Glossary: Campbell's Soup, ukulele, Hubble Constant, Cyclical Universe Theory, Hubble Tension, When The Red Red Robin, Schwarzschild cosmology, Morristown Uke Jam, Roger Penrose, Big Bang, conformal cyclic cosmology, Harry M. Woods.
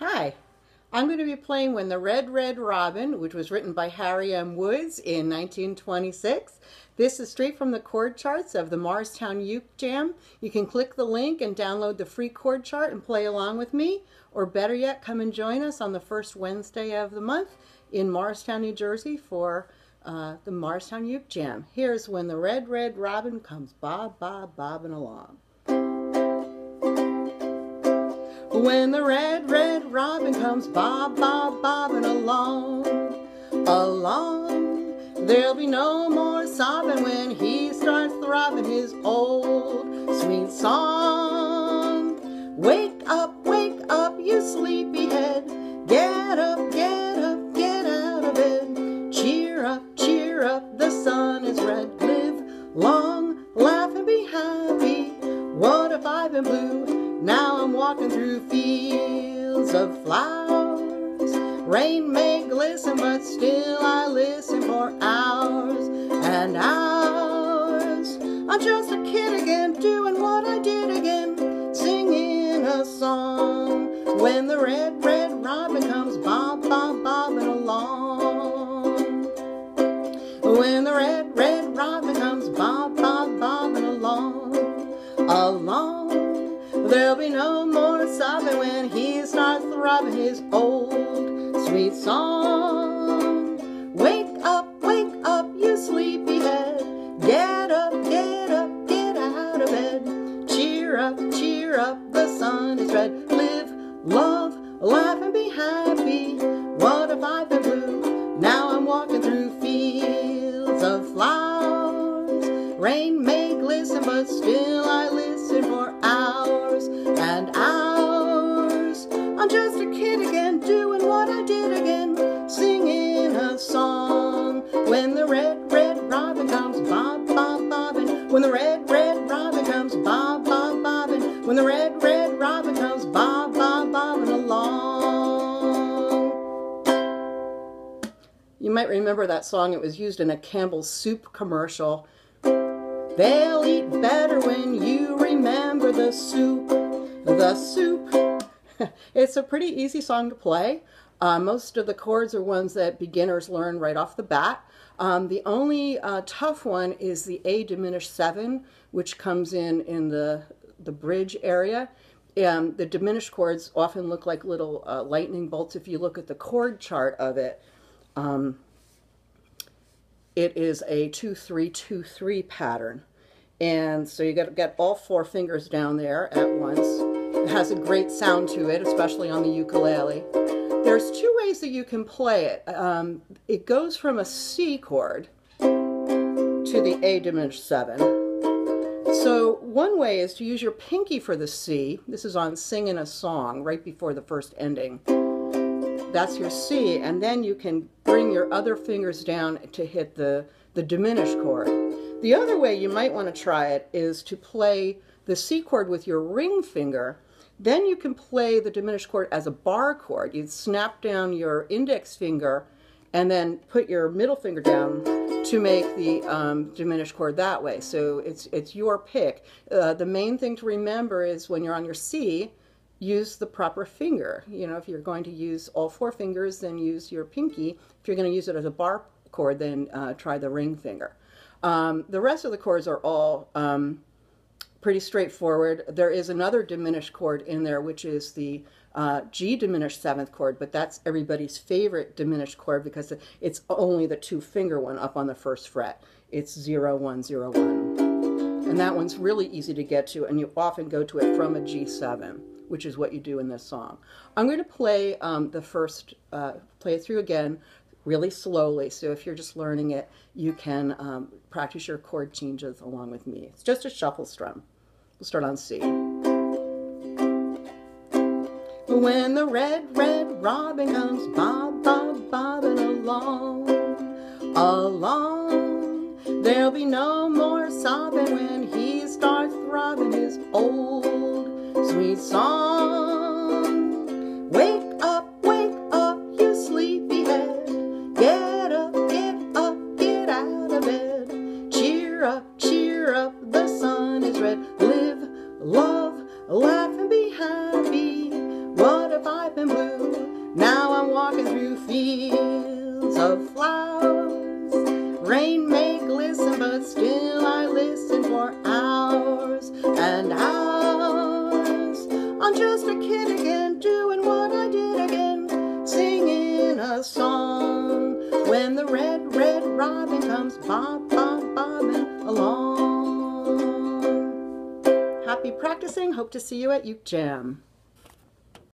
Hi, I'm going to be playing When the Red Red Robin, which was written by Harry M. Woods in 1926. This is straight from the chord charts of the Morristown Uke Jam. You can click the link and download the free chord chart and play along with me, or better yet, come and join us on the first Wednesday of the month in Morristown, New Jersey for the Morristown Uke Jam. Here's When the Red Red Robin comes bob, bob, bobbing along. When the red, red robin comes bob, bob, bobbing along, there'll be no more sobbing when he starts throbbing his old sweet song. Wake up, you sleepyhead. Get up, get out of bed. Cheer up, the sun is red. Live long, laugh and be happy. What if I've been blue? Now I'm walking through fields of flowers. Rain may glisten, but still I listen for hours and hours. I'm just a kid again, doing what I did again, singing a song. When the red, red robin comes bob, bob, bobbing along. When the red, red robin comes bob, bob, bobbing along. There'll be no more sobbing when he starts throbbing his old sweet song. Wake up, you sleepyhead. Get up, get out of bed. Cheer up, the sun is red. Live, love, laugh, and be happy. What if I've been blue? Now I'm walking through fields of flowers. Rain may glisten, but still I listen for hours and hours. I'm just a kid again, doing what I did again, singing a song. When the red, red robin comes bob, bob, bobbin'. When the red, red robin comes bob, bob, bobbin'. When the red, red robin comes bob, bob, bobbin' along. You might remember that song. It was used in a Campbell's Soup commercial. They'll eat better when you remember the soup, the soup. It's a pretty easy song to play. Most of the chords are ones that beginners learn right off the bat. The only tough one is the A diminished 7, which comes in the bridge area. The diminished chords often look like little lightning bolts if you look at the chord chart of it. It is a 2-3-2-3 pattern. And so you got to get all four fingers down there at once. It has a great sound to it, especially on the ukulele. There's two ways that you can play it. It goes from a C chord to the A diminished 7. So one way is to use your pinky for the C. This is on Singing a Song, right before the first ending. That's your C, and then you can bring your other fingers down to hit the diminished chord. The other way you might want to try it is to play the C chord with your ring finger. Then you can play the diminished chord as a bar chord. You'd snap down your index finger and then put your middle finger down to make the diminished chord that way. So it's your pick. The main thing to remember is when you're on your C, use the proper finger. You know, if you're going to use all four fingers, then use your pinky. If you're going to use it as a bar chord, then try the ring finger. The rest of the chords are all pretty straightforward. There is another diminished chord in there, which is the G diminished 7th chord, but that's everybody's favorite diminished chord because it's only the two finger one up on the first fret. It's 0, 1, 0, 1. And that one's really easy to get to, and you often go to it from a G7, which is what you do in this song. I'm going to play play it through again really slowly, so if you're just learning it, you can practice your chord changes along with me. It's just a shuffle strum. We'll start on C. When the red, red robin comes bob, bob, bobbing along, there'll be no more sobbing when he starts throbbing his old sweet song. Wake up, you sleepyhead. Get up, get out of bed. Cheer up, the sun is red. Live, love, laugh, and be happy. What if I I've been blue. Now I'm walking through fields of flowers. Rain may glisten, but still I listen for hours and hours. I'm just a kid again, doing what I did again, singing a song. When the red, red robin comes bob, bob, bobbing along. Happy practicing. Hope to see you at Uke Jam.